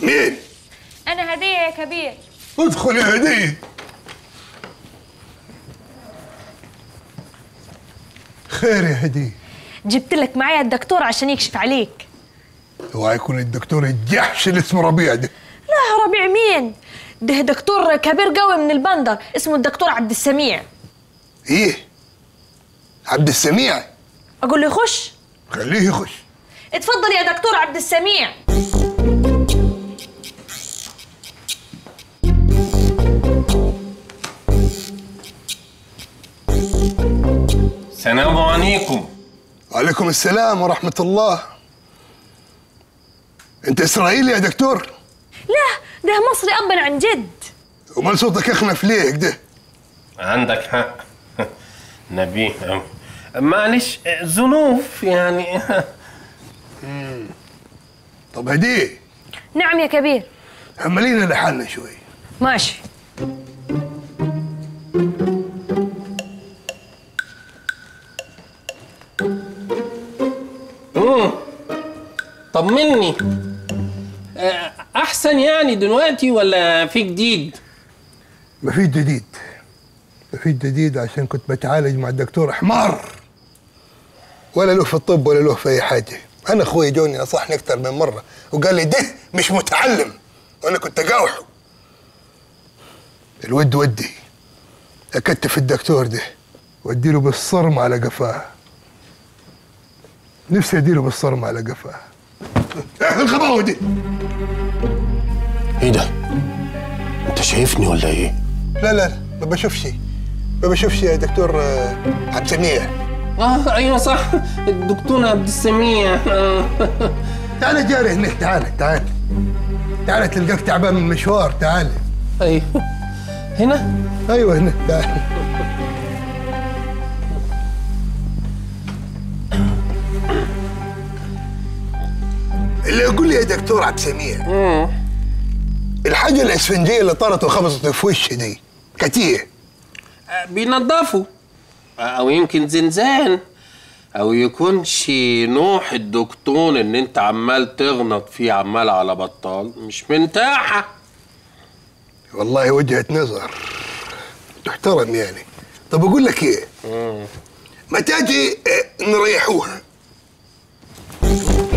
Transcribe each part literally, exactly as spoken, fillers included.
مين؟ أنا هدية يا كبير. ادخل يا هدية. خير يا هدية؟ جبت لك معايا الدكتور عشان يكشف عليك. اوعى يكون الدكتور الجحش اللي اسمه ربيع ده. لا ربيع مين؟ ده دكتور كبير قوي من البندر، اسمه الدكتور عبد السميع. ايه؟ عبد السميع؟ اقول له يخش؟ خليه يخش. اتفضل يا دكتور عبد السميع. السلام عليكم. وعليكم السلام ورحمة الله. أنت إسرائيلي يا دكتور؟ لا، ده مصري أباً عن جد. ومال صوتك أخنف ليه كده؟ عندك حق. نبيه أوي. معلش ظروف يعني. طب هديه. نعم يا كبير. حملينا لحالنا شوي. ماشي. طمني، أحسن يعني دلوقتي ولا في جديد؟ مفيش جديد، مفيش جديد عشان كنت بتعالج مع الدكتور حمار. ولا له في الطب ولا له في أي حاجة. أنا أخوي جوني نصحني أكتر من مرة وقال لي ده مش متعلم، وأنا كنت أجاوحه. الود ودي أكتف الدكتور ده وأديله بالصرم على قفاه. نفسي أديله بالصرم على قفاه. ايه الغباوه دي؟ ايه ده؟ انت شايفني ولا ايه؟ لا لا لا ما بشوفش ما بشوفش يا دكتور عبد السميع. اه ايوه صح، الدكتور عبد السميع. تعال جاري هناك، تعال تعال تعال تلقاك تعبان من المشوار، تعال. ايوه هنا؟ ايوه هنا، تعال. اللي يقول لي يا دكتور عبد السميع، الحاجة الاسفنجية اللي طارت وخبطت في وشي دي كانت ايه؟ بينضفوا، أو يمكن زنزان، أو يكونش نوح الدكتور اللي أنت عمال تغنط فيه عمال على بطال، مش منتاحة. والله وجهة نظر تحترم يعني. طب أقول لك إيه؟ ما تجي نريحوها.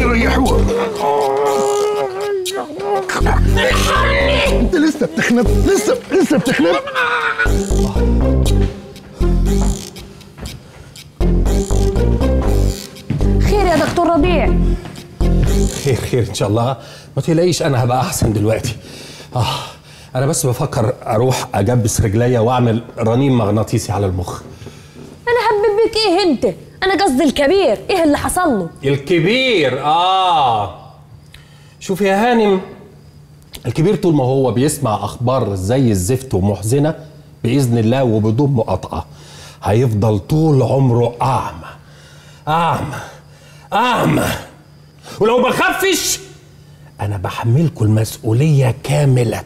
ريحوها. انت لسه بتخنب، لسه لسه بتخنب. خير يا دكتور ربيع؟ خير خير ان شاء الله، ما تقلقيش انا هبقى احسن دلوقتي. اه انا بس بفكر اروح اجبس رجليا واعمل رنين مغناطيسي على المخ. انا حابب بيك ايه انت؟ أنا قصدي الكبير، إيه اللي حصل له؟ الكبير آه. شوف يا هانم، الكبير طول ما هو بيسمع أخبار زي الزفت ومحزنة بإذن الله وبدون مقاطعة، هيفضل طول عمره أعمى أعمى أعمى. ولو ما خفش أنا بحملكم المسؤولية كاملة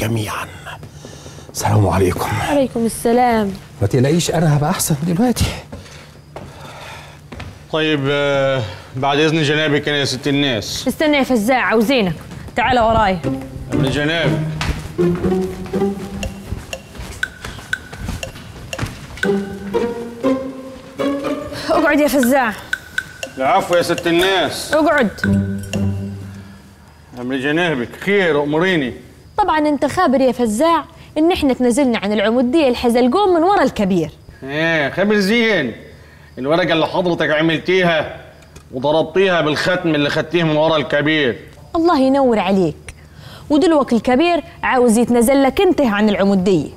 جميعا. السلام عليكم. وعليكم السلام. ما تقلقيش أنا هبقى أحسن دلوقتي. طيب بعد إذن جنابك أنا يا ست الناس. استنى يا فزاع، عاوزينك، تعال ورايا. من جنابك. اقعد يا فزاع. العفو يا ست الناس. اقعد. من جنابك، خير أمريني. طبعا أنت خابر يا فزاع إن إحنا تنزلنا عن العمودية الحزلقوم من ورا الكبير. إيه خابر زين. الورقة اللي حضرتك عملتيها وضربتيها بالختم اللي خدتيه من ورا الكبير. الله ينور عليك. ودلوقتي الكبير عاوز يتنازل لك انت عن العمودية.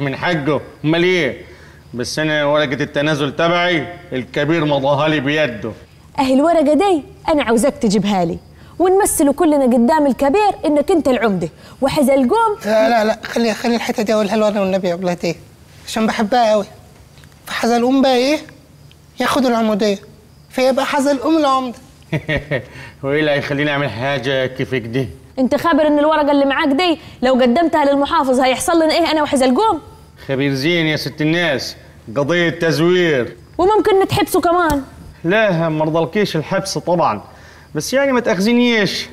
من حقه، امال ايه؟ بس انا ورقة التنازل تبعي الكبير مضاها لي بيده. اهي الورقة دي انا عاوزاك تجيبها لي ونمثلوا كلنا قدام الكبير انك انت العمدة وحزلقوم. لا لا لا خلي خلي الحتة دي اقولها له انا والنبي يا بلاتي عشان بحبها قوي. فحزلقوم بقى ايه؟ ياخد العمودية فيبقى حزلقوم العمدة. وايه اللي هيخليني اعمل حاجة كيفك دي؟ انت خبر ان الورقه اللي معاك دي لو قدمتها للمحافظ هيحصل لنا ايه انا وحزلقوم؟ خبير زين يا ست الناس، قضيه تزوير وممكن نتحبسوا كمان. لا ما رضلكيش الحبس طبعا، بس يعني ما تاخذينيش،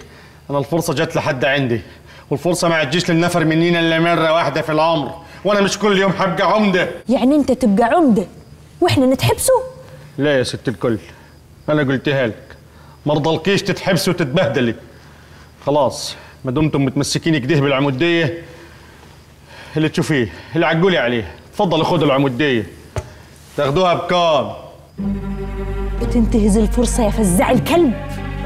انا الفرصه جت لحد عندي، والفرصه ما تجيش للنفر منينا الا مره واحده في العمر، وانا مش كل يوم هبقى عمده. يعني انت تبقى عمده واحنا نتحبسوا؟ لا يا ست الكل، انا قلتها لك ما رضلكيش تتحبسوا وتتبهدلي. خلاص ما دمتم متمسكين كده بالعموديه، اللي تشوفيه اللي عقولي عليه، تفضلوا خدوا العموديه تاخدوها بكام. بتنتهز الفرصه يا فزاع الكلب.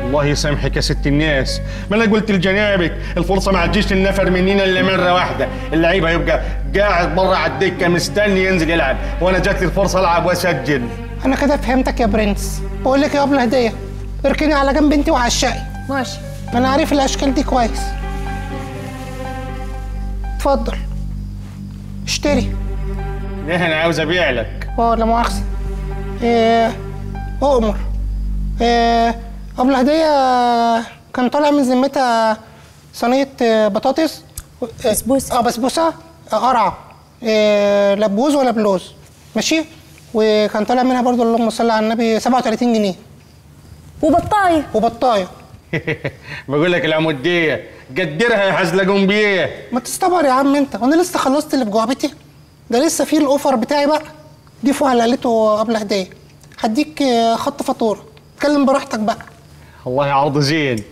الله يسامحك يا ست الناس، ما انا قلت لجنابك الفرصه ما تجيش للنفر منينا الا مره واحده، اللعيب هيبقى قاعد بره على الدكه مستني ينزل يلعب، وانا جات لي الفرصه العب واسجل. انا كده فهمتك يا برنس، بقول لك يا ابن هديه اركني على جنب انت وعشقي. ماشي، انا عارف الاشكال دي كويس. اتفضل اشتري. ليه انا عاوز ابيع لك؟ اه لا مؤاخذه. ايه اؤمر. ايه قبل هديه كان طالع من ذمتها صينيه بطاطس بسبوسه. اه بسبوسه قرعه. إيه لا بوز ولا بلوز. ماشي، وكان طالع منها برضو اللهم صل على النبي سبعة وثلاثين جنيه. وبطايه. وبطايه. بقول لك العموديه قدرها يا حزلقوم بيه. ما تصطبر يا عم انت، وانا لسه خلصت اللي في جعبتي؟ ده لسه في الاوفر بتاعي بقى، ضيفه على قلته قبل هديه، هديك خط فاتوره، اتكلم براحتك بقى. والله عرض زين،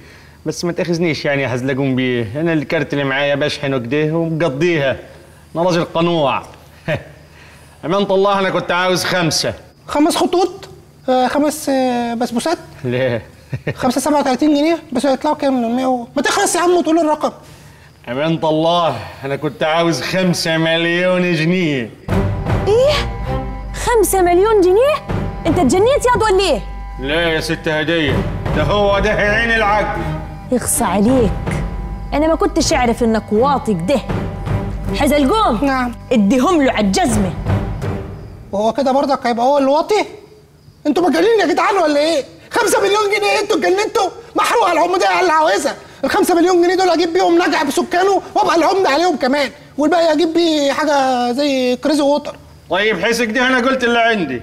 بس ما تاخذنيش يعني يا حزلقوم بيه، انا الكارت اللي معايا بشحنه كده ومقضيها، انا راجل قنوع. امانة الله انا كنت عاوز خمسه. خمس خطوط؟ آه خمس آه بسبوسات؟ ليه؟ خمسة سبعة وثلاثين جنيه بس هيطلعوا كام؟ مية. ما تخلص يا عم وتقول الرقم. أمانة الله أنا كنت عاوز خمسة مليون جنيه. إيه؟ خمسة مليون جنيه؟ أنت اتجنيت ياض ولا إيه؟ لا يا ست هدية، ده هو ده عين العقل. يخصى عليك، أنا ما كنتش أعرف إنك واطي كده. حزلقوم. نعم. إديهم له على الجزمة. وهو كده برضك هيبقى هو اللي واطي؟ أنتوا مجانين يا جدعان ولا إيه؟ خمسة مليون جنيه انتوا اتجننتوا؟ محروقه العموديه اللي عاوزها، ال خمسة مليون جنيه دول اجيب بيهم نجع بسكانه وابقى العمده عليهم كمان، والباقي اجيب بيه حاجه زي كريزي ووتر. طيب حسك دي انا قلت اللي عندي،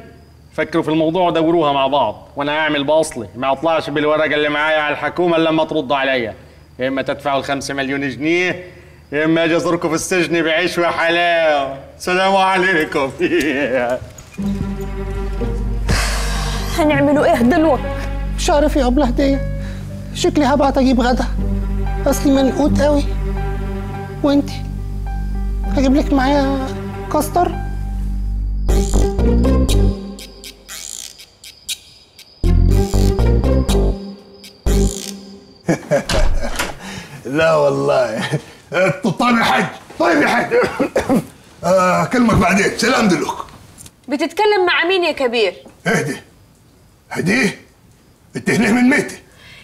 فكروا في الموضوع ودوروها مع بعض، وانا هعمل باصلي ما اطلعش بالورقه اللي معايا على الحكومه الا لما ترد عليا، يا اما تدفعوا ال خمسة مليون جنيه يا اما اجي ازوركم في السجن بعيش وحلاوه. سلام عليكم. هنعملوا ايه دلوقتي؟ مش عارف يا ابله هديه، شكلي هبعت اجيب غدا، اصلي منقوت قوي. وانتي هجيب لك معايا كاستر. لا والله طيب يا حاج، طيب يا حاج. اكلمك بعدين، سلام دلوقتي. بتتكلم مع مين يا كبير؟ اهدي هديه؟ انت هنا من ميتي؟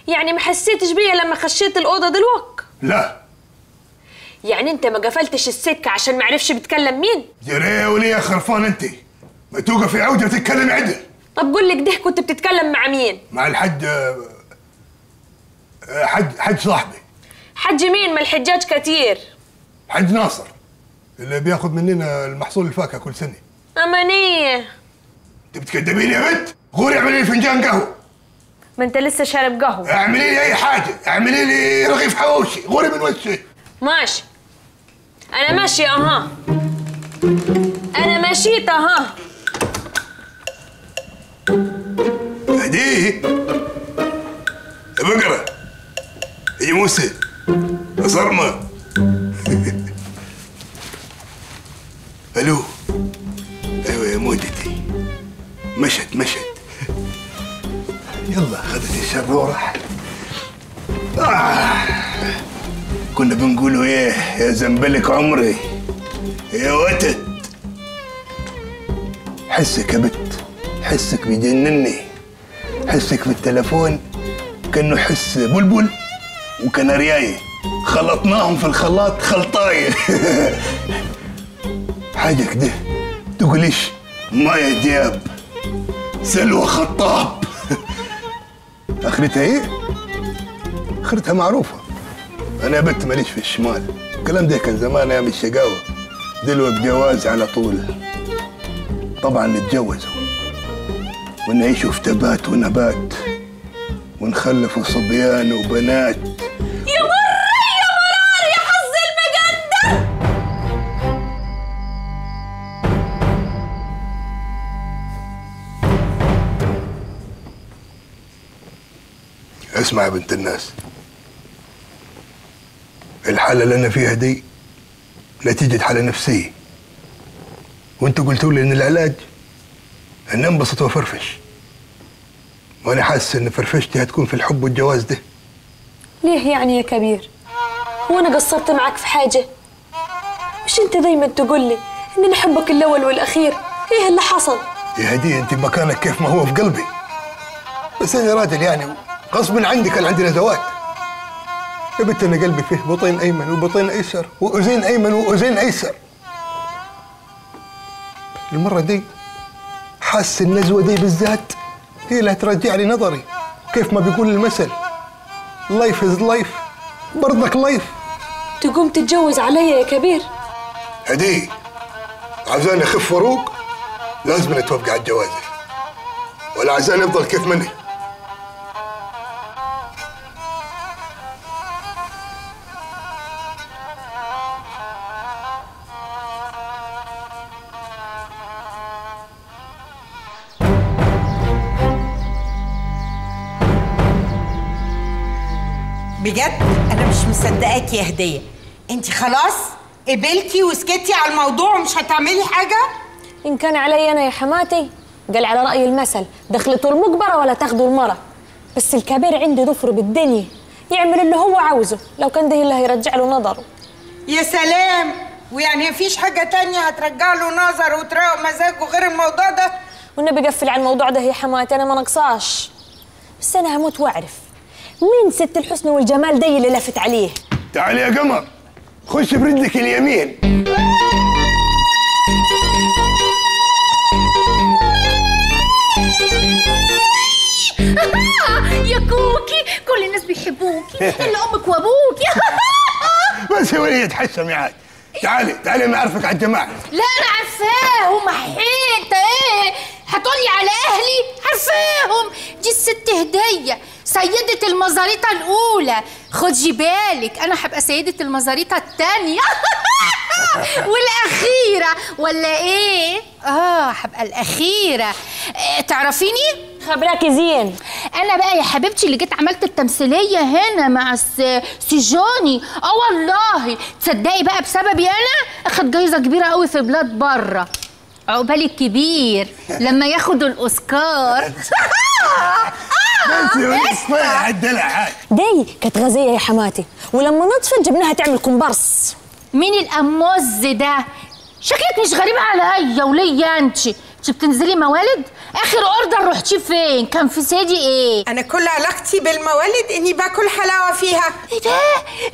يعني ما حسيتش بيا لما خشيت الاوضه دلوقتي؟ لا. يعني انت ما قفلتش السكه عشان ما عرفش بتكلم مين؟ جريه وليه يا خرفان انت؟ ما توقفي عوده وتتكلم عدل. طب قول لي كده كنت بتتكلم مع مين؟ مع الحج حج حج صاحبي. حج مين؟ ما الحجاج كتير. حج ناصر اللي بياخد مننا المحصول الفاكهه كل سنه. امانيه. انت بتكدبيني يا بنت؟ غوري اعملي لي فنجان قهوه. ما انت لسه شارب قهوه. اعملي لي اي حاجه، اعملي لي رغيف حواوشي، غوري من وشي. ماشي انا ماشيه. اها انا مشيت. اها هديه يا بقره يا موسى يا صرمه. الو. ايوه يا مودتي. مشت مشت يلا، خدت الشر وراحت. آه. كنا بنقولوا ايه يا زنبلك عمري يا وتد. حسك يا بت، حسك بيجنني، حسك في التليفون كانه حس بلبل وكناريايه خلطناهم في الخلاط خلطايه. حاجه كده تقوليش مايا دياب سلوى خطاب. اخرتها ايه؟ اخرتها معروفه، انا يا بنت ماليش في الشمال، الكلام ده كان زمان ايام الشقاوه، دلوقتي جواز على طول. طبعا نتجوزوا ونعيشوا في تبات ونبات ونخلفوا صبيان وبنات. يا مرار يا مرار يا حظ المقدر. اسمع يا بنت الناس، الحالة اللي أنا فيها دي نتيجة حالة نفسية، وأنتوا قلتوا لي إن العلاج إني أنبسط وأفرفش، وأنا حاسس إن فرفشتي هتكون في الحب والجواز ده. ليه يعني يا كبير؟ هو أنا قصرت معاك في حاجة؟ مش أنت دايماً تقول لي إن أنا حبك الأول والأخير، إيه اللي حصل؟ يا هديه أنت بمكانك كيف ما هو في قلبي، بس أنا راجل يعني غصبٍ عندك. أنا عندنا زواج يا بنت، انا قلبي فيه بطين ايمن وبطين ايسر واذين ايمن واذين ايسر. المره دي حاسس النزوه دي بالذات هي اللي هترجع لي نظري، كيف ما بيقول المثل لايف از لايف برضك لايف. تقوم تتجوز عليا يا كبير؟ هديه عايزاني اخف وروق لازم اتوقع على الجوازه، ولا عايزاني افضل كيف مني؟ بجد انا مش مصدقاكي يا هديه، انت خلاص قبلتي وسكتي على الموضوع ومش هتعملي حاجه؟ ان كان علي انا يا حماتي قال على راي المثل دخلته المقبره ولا تاخده المره، بس الكبير عنده ضفر بالدنيا يعمل اللي هو عاوزه، لو كان ده اللي هيرجع له نظره. يا سلام، ويعني مفيش حاجه تانية هترجع له نظره وتراقب مزاجه غير الموضوع ده؟ والنبي قفل على الموضوع ده يا حماتي، انا ما نقصاش، بس انا هموت واعرف مين ست الحسن والجمال دي اللي لفت عليه؟ تعالي يا قمر، خش بردك اليمين. يا كوكي كل الناس بيحبوكي الا امك وابوك. بس يا وليه تحشمي عاد، تعالي تعالي انا اعرفك على الجماعه. لا انا عارفاه، هم حيطه ايه هتقولي على اهلي؟ عارفاهم، دي الست هديه سيدة المزاريطة الأولى، خدي بالك أنا هبقى سيدة المزاريطة الثانية والأخيرة، ولا إيه؟ آه هبقى الأخيرة. آه، تعرفيني؟ خبراكي زين. أنا بقى يا حبيبتي اللي جيت عملت التمثيلية هنا مع سي جوني، آه والله. تصدقي بقى بسببي أنا أخد جايزة كبيرة قوي في بلاد بره، عقبالي الكبير لما ياخدوا الأوسكار. دي كانت غازيه يا حماتي، ولما نطفت جبناها تعمل كومبارس. مين الأموز ده؟ شكلك مش غريبه عليا وليا انت، انت بتنزلي موالد؟ اخر اوردر رحتي فين؟ كان في سيدي ايه؟ انا كل علاقتي بالموالد اني باكل حلاوه فيها. ايه ده؟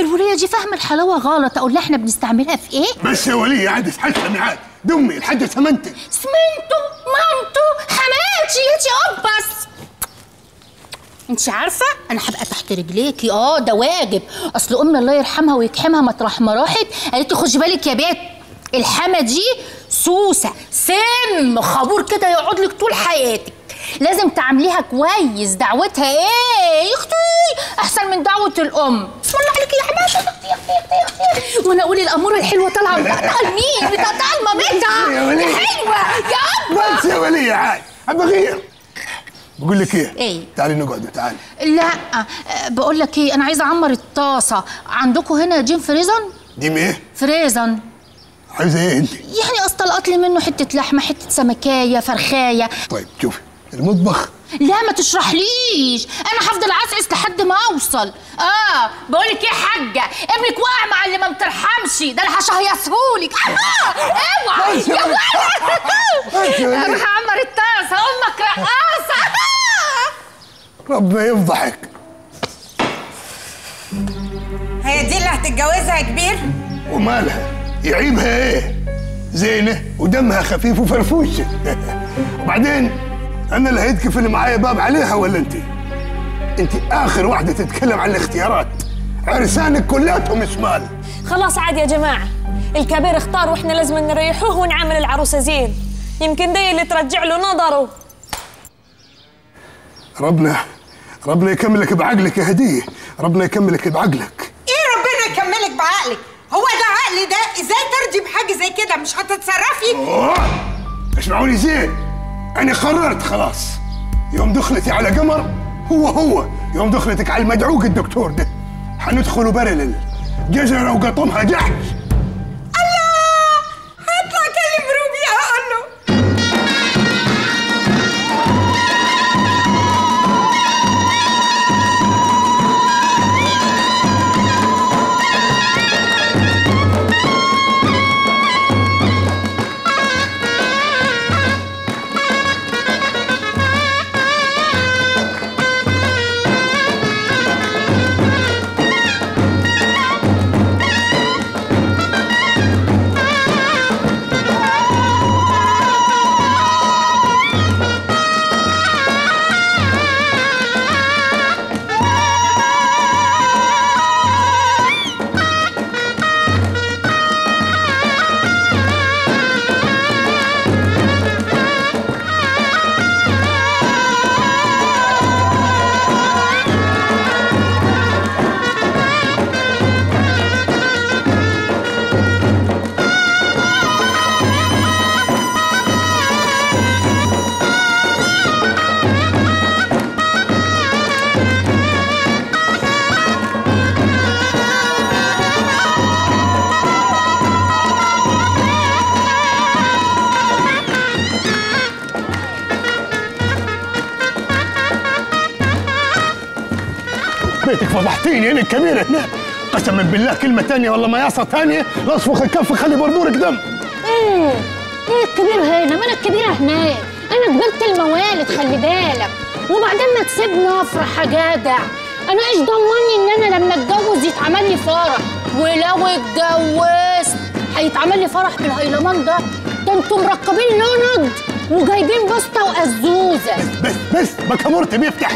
الوليه دي فاهمه الحلاوه غلط، اقول لها احنا بنستعملها في ايه؟ بس يا وليه عاد حتى معاك دمي الحاجه سمنتك سمنتو مامتو حماتي يا اوبس. انت عارفه انا هبقى تحت رجليكي، اه ده واجب، اصل امنا الله يرحمها ويكحمها مطرح ما راحت قالت لي خدي بالك يا بنت الحما دي سوسه سم خابور كده يقعد لك طول حياتك، لازم تعامليها كويس. دعوتها ايه يا اختي؟ احسن من دعوه الام. بسم الله عليكي يا حماتي. يا اختي يا اختي يا اختي يا اختي، وانا اقول الاموره الحلوه طالعه بتقطع لمين؟ بتقطع لمامتها يا حلوه يا ابا. بس يا وليه عادي بغير بقول لك ايه؟ ايه؟ تعالي نقعد. تعالي. لا بقول لك ايه، انا عايزه اعمر الطاسه، عندكم هنا جيم فريزن؟ جيم ايه؟ فريزن. عايزه ايه انت؟ يعني استلقط لي منه حته لحمه، حته سمكايه، فرخايه. طيب شوفي المطبخ. لا ما تشرحليش، انا هفضل عسعس لحد ما اوصل. اه بقول لك ايه يا حاجه، ابنك واقع مع اللي ما بترحمش ده، انا هشهيصهولك. اوعى يا ولد، اروح اعمر الطاسه. امك رقاصه. ربنا يفضحك. هي دي اللي هتتجوزها يا كبير؟ ومالها؟ يعيبها ايه؟ زينه ودمها خفيف وفرفوشه. وبعدين أنا اللي هيتكفل معايا باب عليها ولا أنت؟ أنت آخر واحدة تتكلم عن الاختيارات، عرسانك كلاتهم شمال. خلاص عاد يا جماعه، الكبير اختار واحنا لازم نريحوه ونعمل العروسه زين، يمكن دي اللي ترجع له نظره. ربنا ربنا يكملك بعقلك يا هديه، ربنا يكملك بعقلك. ايه ربنا يكملك بعقلك؟ هو ده عقلي ده؟ ازاي ترضي بحاجه زي كده؟ مش هتتصرفي؟ اسمعوني زين، انا قررت خلاص. يوم دخلتي على قمر هو هو يوم دخلتك على المدعوق الدكتور ده، حندخلوا برلل جزره وقطمها جحش. الله، هطلع كلم ربيع اقول له. بيتك فضحتيني انا الكبير هنا، قسما بالله كلمه ثانيه والله مياصه ثانيه لاصفخ الكف خلي بردورك دم. ايه ايه الكبير هنا؟ ما انا الكبيره هناك، انا قبلت الموالد خلي بالك، وبعدين ما تسيبني افرح يا جدع. انا ايش ضمني ان انا لما اتجوز يتعمل لي فرح؟ ولو اتجوزت هيتعمل لي فرح بالهيلمان ده؟ ده انتوا مركبين لوند وجايبين بسطه وقزوزه. بس بس بس بكامورت بيفتح.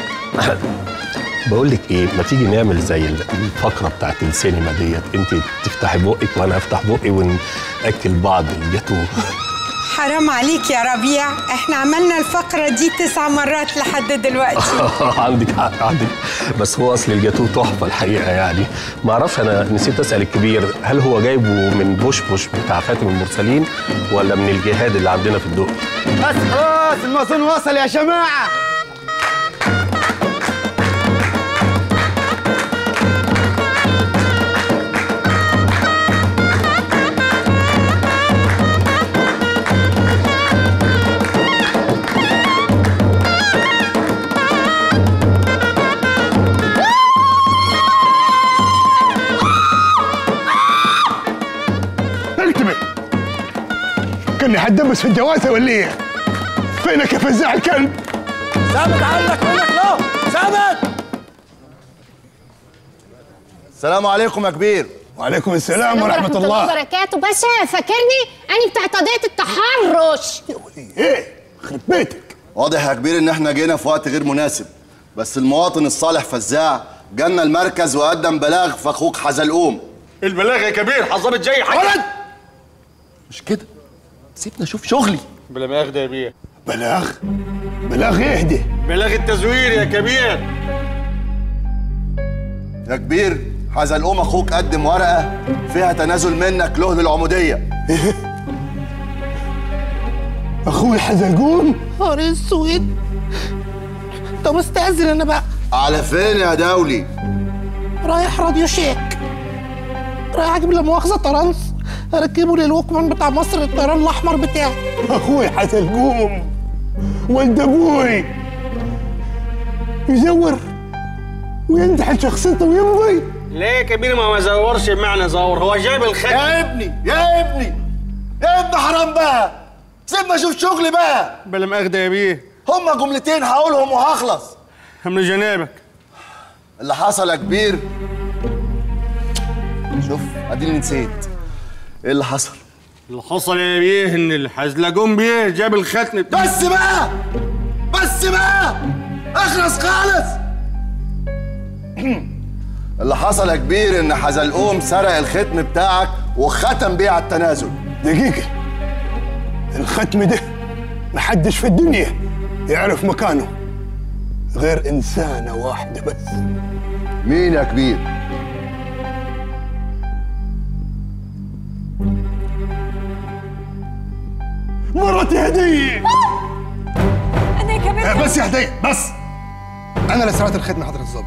بقول لك ايه، ما تيجي نعمل زي الفقره بتاعت السينما ديت، انت تفتحي بقك وانا افتح بقي وناكل بعض الجاتو. حرام عليك يا ربيع، احنا عملنا الفقره دي تسع مرات لحد دلوقتي. عندك حق عندك، بس هو اصل الجاتو تحفه الحقيقه يعني. ما اعرفش، انا نسيت اسال الكبير، هل هو جايبه من بوش بوش بتاع خاتم المرسلين ولا من الجهاد اللي عندنا في الدقي؟ بس خلاص المأذون وصل يا جماعه. كأني حدبس في الجواسة ولا ايه؟ فينك يا فزاع الكلب؟ ثابت عنك منك له، ثابت! السلام عليكم يا كبير. وعليكم السلام, السلام ورحمة, ورحمة الله وبركاته. باشا فاكرني؟ أنا بتاع قضية التحرش. ايه؟ خرب بيتك. واضح يا كبير إن احنا جينا في وقت غير مناسب، بس المواطن الصالح فزاع جالنا المركز وقدم بلاغ في أخوك حزلقوم. البلاغ يا كبير حظبت جاي حاجة. ولد! مش كده، سيبنا اشوف شغلي. بلا بلاغ ده يا بيه. بلاغ؟ بلاغ ايه ده؟ بلاغ التزوير يا كبير. يا كبير حزلقوم اخوك قدم ورقه فيها تنازل منك له للعموديه. اخوي حزلقوم؟ نهار اسود. طب استاذن انا بقى. على فين يا دولي؟ رايح راديو شيك. رايح اجيب لا مؤاخذه طرنس. هركبه للوكمان بتاع مصر الطيران الاحمر بتاعي. اخوي حزلقوم والد ابوي يزور وينتحل شخصيته ويمضي. ليه يا كبير؟ ما ما زورش بمعنى زور، هو جايب الخاتم. يا ابني يا ابني يا ابن حرام بقى، سيبني اشوف شغلي بقى. بلا مؤاخذه يا بيه، هما جملتين هقولهم وهخلص. من جنابك اللي حصل يا كبير. شوف اديني نسيت. ايه اللي حصل؟ اللي حصل يا بيه ان الحزلقوم بيه جاب الختم. بس بقى بس بقى اخلص خالص. اللي حصل يا كبير ان حزلقوم سرق الختم بتاعك وختم بيه على التنازل. دقيقة، الختم ده محدش في الدنيا يعرف مكانه غير إنسانة واحدة بس. مين يا كبير؟ مرتي هدية. أنا كمان. بس يا هدية بس، أنا اللي سرقت الختم حضرة الظابط.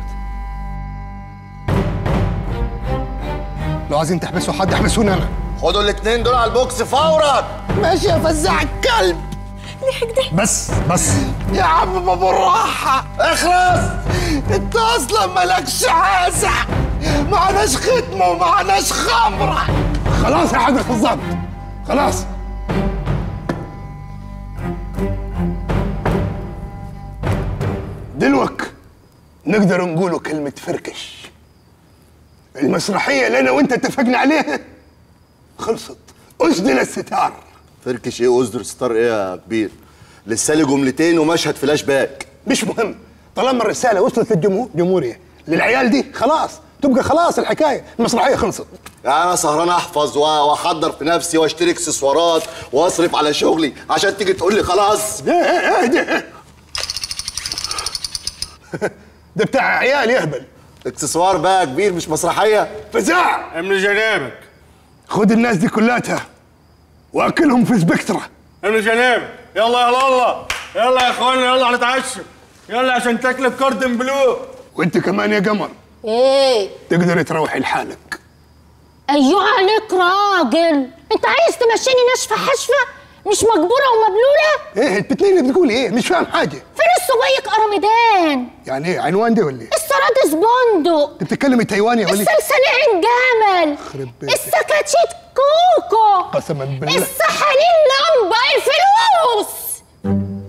لو عايزين تحبسوا حد احبسوني انا. خدوا الاثنين دول على البوكس فورا. ماشي يا فزاع الكلب. ليه كده؟ بس بس يا عم ابو الراحه اخلص. انت اصلا مالكش عازه، معناش ختمه ومعناش خمره. خلاص يا حضرة الظابط خلاص. دلوك نقدر نقوله كلمه فركش. المسرحية اللي أنا وأنت اتفقنا عليها خلصت. أسدل الستار. فركش إيه وأسدل الستار إيه يا كبير؟ لسه لي جملتين ومشهد فلاش باك. مش مهم، طالما الرسالة وصلت للجمهور جمهورية للعيال دي خلاص تبقى خلاص الحكاية، المسرحية خلصت. يعني أنا سهران أحفظ وأحضر في نفسي وأشتري إكسسوارات وأصرف على شغلي عشان تيجي تقول لي خلاص؟ إيه إيه ده بتاع عيال يهبل. اكسسوار بقى يا كبير مش مسرحيه. فزاع من جنابك خد الناس دي كلاتها واكلهم في سبكترا. من جنابك يلا يا الله، يلا يا اخوانا، يلا هنتعشى، يلا عشان تاكل الكاردن بلو. وانت كمان يا قمر. ايه تقدري تروحي لحالك. ايوه عليك راجل، انت عايز تمشيني ناشفه حشفه مش مجبوره ومبلوله؟ ايه البتنين اللي بتقولي ايه؟ مش فاهم حاجه. فين السويق قرمدان؟ يعني ايه عنوان ده ولا ايه؟ السرادس بندق. انت بتتكلمي تايواني ولا ايه؟ السلسله عين جمل. السكاتشيت كوكو. قسما بالله. السحالين لمبه. الفلوس.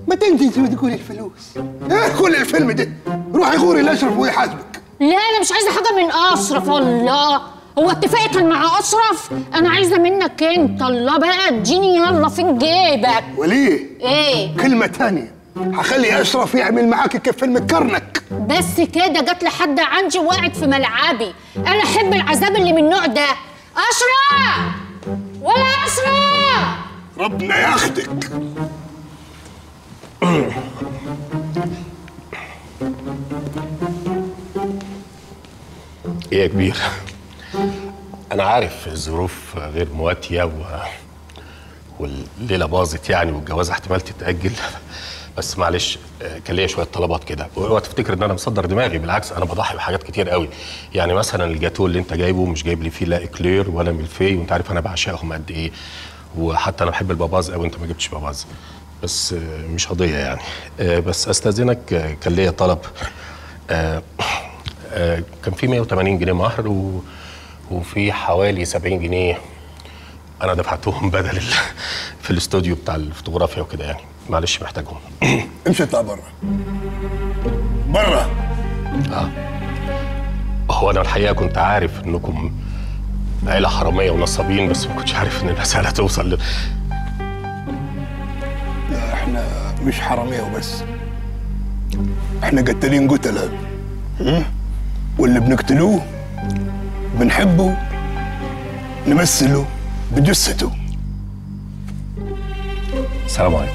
ما تنسي بتقولي الفلوس. ايه كل الفيلم ده؟ روحي غوري لاشرف وهو يحاسبك. لا انا مش عايزه حاجه من اشرف. الله، هو اتفاقي كان مع اشرف؟ انا عايزه منك انت. الله بقى اديني يلا فين جيبك؟ وليه؟ ايه؟ كلمه ثانيه هخلي اشرف يعمل معاك كفيلم الكرنك. بس كده جت لحد عندي وقعت في ملعبي، انا احب العذاب اللي من النوع ده. اشرف ولا اشرف ربنا ياخدك. ايه يا كبير؟ أنا عارف الظروف غير مواتية و... والليلة باظت يعني، والجوازة احتمال تتأجل، بس معلش كان ليا شوية طلبات كده. اوعى تفتكر إن أنا مصدر دماغي، بالعكس أنا بضحي بحاجات كتير قوي. يعني مثلا الجاتو اللي أنت جايبه مش جايب لي فيه لا إكلير ولا ملفي، وأنت عارف أنا بعشقهم قد إيه، وحتى أنا بحب الباباز قوي. أنت ما جبتش باباز، بس مش قضية يعني. بس أستأذنك كان ليا طلب. كان في مية وتمانين جنيه مهر و وفي حوالي سبعين جنيه انا دفعتهم بدل في الاستوديو بتاع الفوتوغرافيا وكده يعني. معلش محتاجهم. امشي اطلع بره بره. اه هو انا الحقيقه كنت عارف انكم عيله حراميه ونصابين، بس ما كنتش عارف ان الرساله توصل ل... لا احنا مش حراميه وبس، احنا قتالين قتله، واللي بنقتلوه بنحبه نمثله بجثته. السلام عليكم.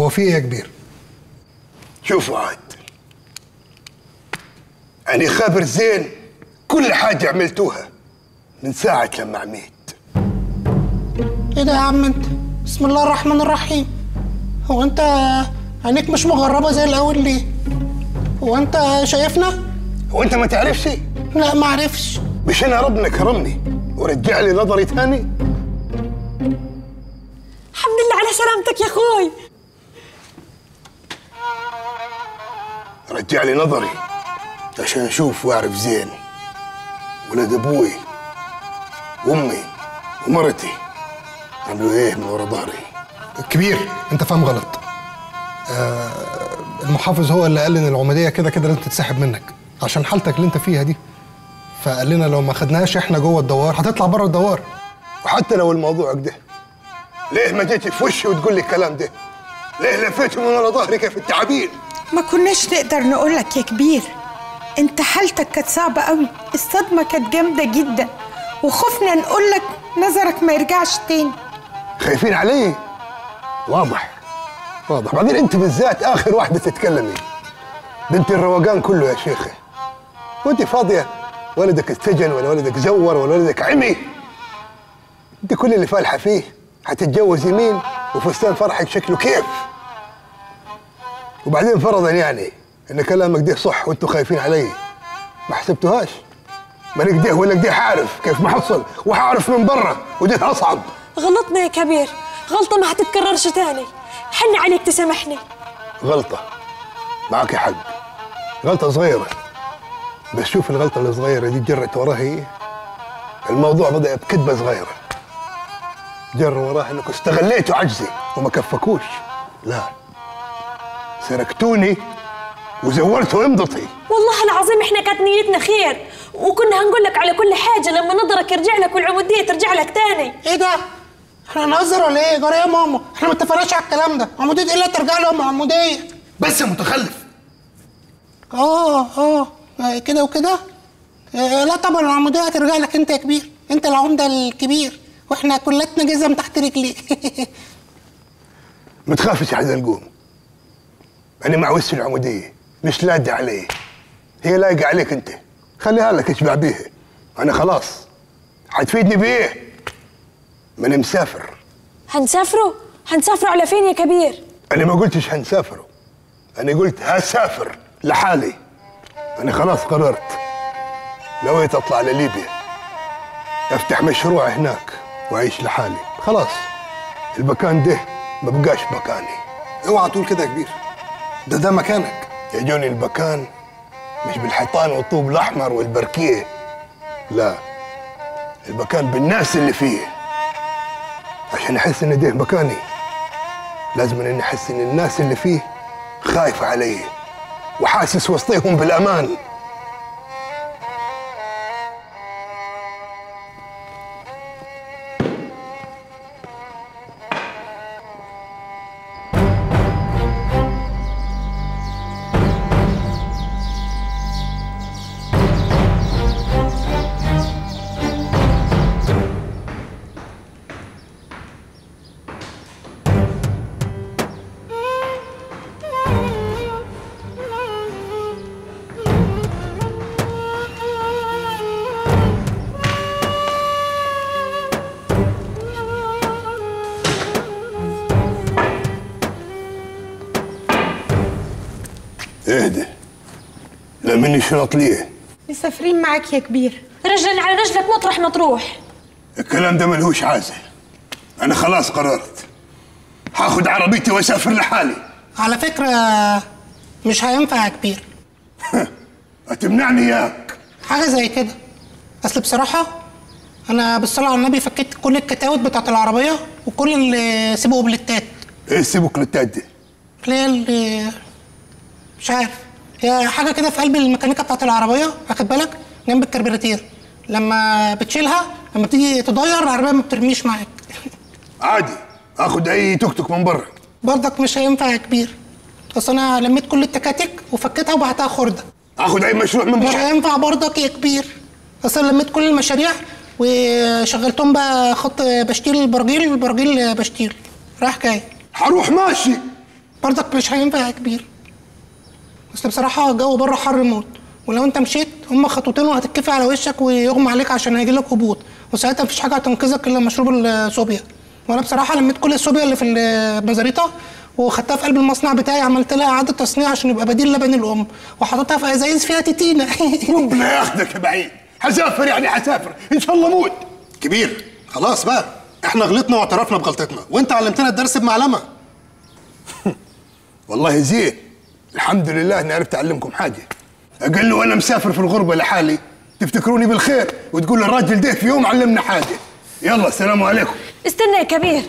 هو في ايه يا كبير؟ شوفوا عاد، أنا خابر زين كل حاجة عملتوها من ساعة لما عميت. إيه ده يا عم أنت؟ بسم الله الرحمن الرحيم. هو أنت عينيك مش مغربة زي الأول ليه؟ هو أنت شايفنا؟ هو أنت ما تعرفش؟ لا ما أعرفش. مش أنا ربنا كرمني ورجع لي نظري تاني؟ الحمد لله على سلامتك يا أخوي. رجع لي نظري عشان اشوف واعرف زين ولاد ابوي وامي ومرتي عملوا ايه من ورا ظهري. كبير انت فاهم غلط. المحافظ هو اللي قال ان العموديه كده كده لازم تتسحب منك عشان حالتك اللي انت فيها دي، فقال لنا لو ما خدناهاش احنا جوه الدوار هتطلع بره الدوار. وحتى لو الموضوع كده، ليه ما جيتي في وشي وتقول لي الكلام ده؟ ليه لفيتي من ورا ظهرك في التعابير؟ ما كناش نقدر نقول لك يا كبير، انت حالتك كانت صعبه قوي، الصدمه كانت جامده جدا وخفنا نقول لك نظرك ما يرجعش تاني. خايفين عليه؟ واضح واضح. بعدين انت بالذات اخر واحده تتكلمي، بنت الروجان كله يا شيخه، وانت فاضيه، والدك اتسجن ولا والدك زور ولا والدك عمي، انت كل اللي فالحه فيه هتتجوزي مين وفستان فرحك شكله كيف؟ وبعدين فرضا يعني ان كلامك ده صح وانتوا خايفين علي، ما حسبتوهاش؟ مالك ده ولا ده حعرف كيف ما حصل وحعرف من برا، وجيت اصعب. غلطنا يا كبير، غلطه ما هتتكررش تاني، حن عليك تسامحني. غلطه معاك حق، غلطه صغيره، بس شوف الغلطه الصغيره دي جرت وراها ايه؟ الموضوع بدا بكذبه صغيره جر وراها انكم استغليتوا عجزي وما كفكوش، لا سرقتوني وزورتوا امضتي. والله العظيم احنا كانت نيتنا خير، وكنا هنقول لك على كل حاجه لما نظرك يرجع لك والعموديه ترجع لك تاني. ايه ده؟ احنا نهزر ولا ايه؟ جرى ايه يا ماما؟ احنا ما اتفقناش على الكلام ده، عموديه ايه اللي ترجع له يا عموديه؟ بس يا متخلف. اه اه كده وكده؟ آه لا طبعا العموديه هترجع لك انت يا كبير، انت العمده الكبير، واحنا كلتنا جزم تحت رجليك. ما تخافش يا حزلقوم، انا مع وسي العموديه، مش لادة عليه، هي لايقه عليك انت، خليها لك اشبع بيها، انا خلاص هتفيدني بايه؟ ما انا مسافر. هنسافروا؟ هنسافروا على فين يا كبير؟ انا ما قلتش هنسافروا، انا قلت هسافر لحالي، انا خلاص قررت، نويت اطلع لليبيا افتح مشروع هناك واعيش لحالي، خلاص المكان ده ما بقاش مكاني. اوعى تقول كده يا كبير، ده ده مكانك يا جوني، المكان مش بالحيطان والطوب الاحمر والبركيه، لا المكان بالناس اللي فيه، عشان احس ان ده مكاني لازم اني احس ان الناس اللي فيه خايفه علي وحاسس وسطيهم بالامان. اهدى، لا مني شرط ليه؟ مسافرين معاك يا كبير، رجلا على رجلك مطرح ما تروح. الكلام ده ملهوش عازل، أنا خلاص قررت، هاخد عربيتي وأسافر لحالي. على فكرة مش هينفع يا كبير. هتمنعني إياك؟ حاجة زي كده، أصل بصراحة أنا بالصلاة على النبي فكيت كل الكتاوت بتاعت العربية وكل السيبو بلتات. إيه السيبو بلتات دي؟ ليه اللي مش عارف، هي حاجه كده في قلب الميكانيكا بتاعت العربيه، واخد بالك؟ جنب الكربيراتير، لما بتشيلها لما بتيجي تدير العربيه ما بترميش معاك. عادي اخد اي توك توك من بره. برضك مش هينفع يا كبير، اصل انا لميت كل التكاتك وفكيتها وبعتها خرده. اخد اي مشروع من بره؟ مش هينفع برضك يا كبير، اصل انا لميت كل المشاريع وشغلتهم بقى خط بشتيل البرجيل والبرجيل بشتيل رايح جاي. هروح ماشي. برضك مش هينفع يا كبير، بس بصراحة الجو بره حر موت، ولو أنت مشيت هما خطوتين وهتتكفي على وشك ويغمى عليك عشان هيجيلك هبوط، وساعتها مفيش حاجة هتنقذك إلا مشروب الصوبيا، وأنا بصراحة لميت كل الصوبيا اللي في المزاريطة وخدتها في قلب المصنع بتاعي، عملت لها إعادة تصنيع عشان يبقى بديل لبن الأم، وحطيتها في أزايز فيها تيتينا. ربنا ياخدك يا بعيد، هسافر يعني هسافر، إن شاء الله موت. كبير خلاص بقى، إحنا غلطنا واعترفنا بغلطتنا، وأنت علمتنا الدرس بمعلمة. والله زين الحمد لله اني عرفت اعلمكم حاجه. اقول له وانا مسافر في الغربه لحالي تفتكروني بالخير وتقول للراجل ده في يوم علمنا حاجه. يلا السلام عليكم. استنى يا كبير،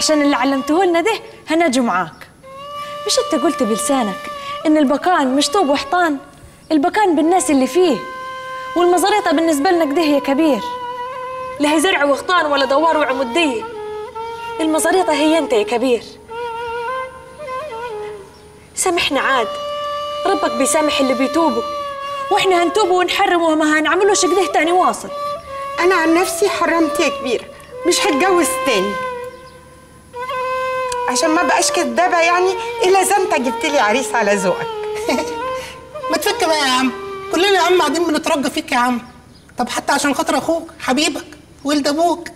عشان اللي علمته لنا ده هنجوا معاك. مش انت قلت بلسانك ان البكان مش طوب وحطان؟ البكان بالناس اللي فيه، والمزاريطة بالنسبة لنا كده هي كبير، لا هي زرع وغطان ولا دوار وعمودية. المزاريطة هي انت يا كبير. سامحنا عاد، ربك بيسامح اللي بيتوبوا، واحنا هنتوبوا ونحرموا وما هنعملوش كده تاني. واصل؟ انا عن نفسي حرمت يا كبير، مش هتجوز تاني عشان ما بقاش كدابه يعني، الا اذا انت جبت لي عريس على ذوقك. ما تفك بقى يا عم، كلنا يا عم قاعدين بنترجى فيك يا عم. طب حتى عشان خاطر اخوك حبيبك ولد ابوك،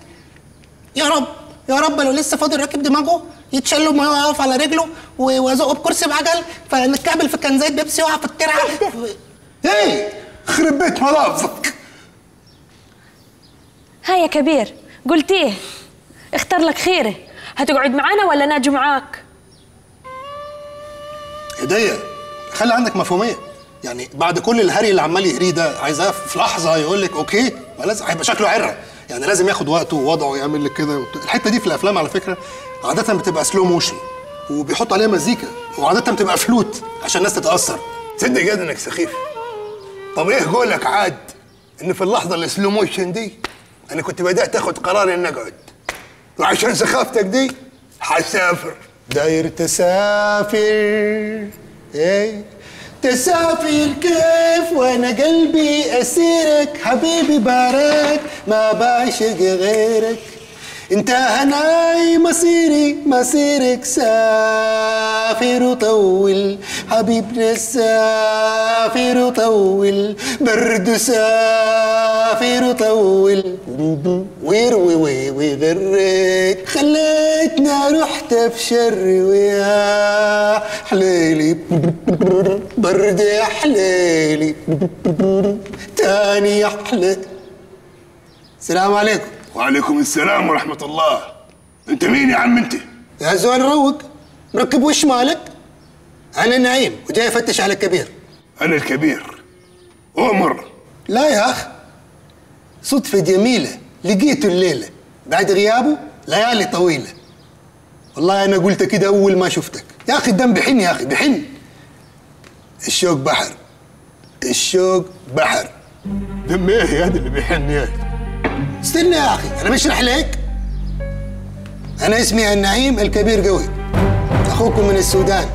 يا رب يا رب لو لسه فاضل راكب دماغه يتشل وما يقف على رجله ويزقه بكرسي بعجل، فنتكعبل في كنزات بيبسي يقع في الترعه. ايه خرب بيت ملافظك. هاي يا كبير قلت ايه؟ اختار لك خيره، هتقعد معانا ولا ناجي معاك؟ هديه خلي عندك مفهوميه، يعني بعد كل الهري اللي عمال يهريه ده عايزاه في لحظه يقول لك اوكي، ما لازم هيبقى شكله عره، يعني لازم ياخد وقته ووضعه يعمل لك كده. الحته دي في الافلام على فكره عاده بتبقى سلو موشن وبيحط عليها مزيكا، وعاده بتبقى فلوت عشان الناس تتاثر. تصدق جد انك سخيف. طب ايه قولك عاد ان في اللحظه السلو موشن دي انا كنت بدات اخد قرار اني اقعد، وعشان سخافتك دي هسافر. داير تسافر، ايه تسافر كيف وانا قلبي اسيرك، حبيبي باراك ما بعشق غيرك، انت هناي مصيري مصيرك، سافر وطول حبيبنا سافر وطول، برد سافر وطول، ويروي ويغرك خليتنا رحت بشري، ويا حليلي برد يا حليلي تاني يا حليلي. السلام عليكم. وعليكم السلام ورحمة الله. أنت مين يا عم أنت؟ يا زول روق، مركب وش مالك؟ أنا نعيم وجاي أفتش على الكبير. أنا الكبير. أمر. لا يا أخ، صدفة جميلة لقيته الليلة بعد غيابه ليالي طويلة. والله أنا قلت كده أول ما شفتك. يا أخي الدم بحن يا أخي بحن. الشوق بحر. الشوق بحر. دم إيه هذا اللي بيحن يا أخي؟ استنى يا اخي انا بشرح لك. انا اسمي النعيم الكبير قوي، اخوكم من السودان،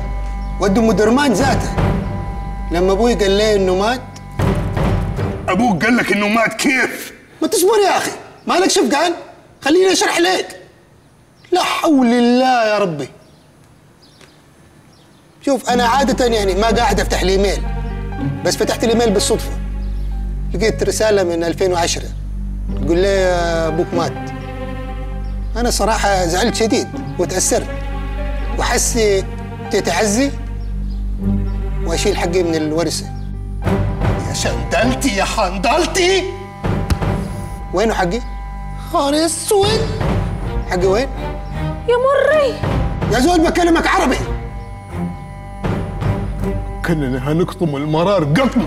وده مدرمان ذاته. لما ابوي قال لي انه مات. ابوك قال لك انه مات كيف؟ ما تصبر يا اخي، مالك شفقان؟ خليني اشرح لك. لا حول الله يا ربي. شوف انا عاده يعني ما قاعد افتح لي ايميل، بس فتحت الايميل بالصدفه، لقيت رساله من ألفين وعشرة تقول لي ابوك مات. انا صراحه زعلت شديد وتاثرت، وحسيت تتعزي واشيل حقي من الورثه. يا شندلتي يا حندلتي، وينه حقي؟ خار اسود، حقي وين؟ يا مري يا زول بكلمك عربي. كلنا هنقطم المرار قطمه،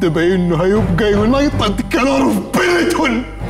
ده باين انه هيبقى يونايتد كلور اوف بيلتون.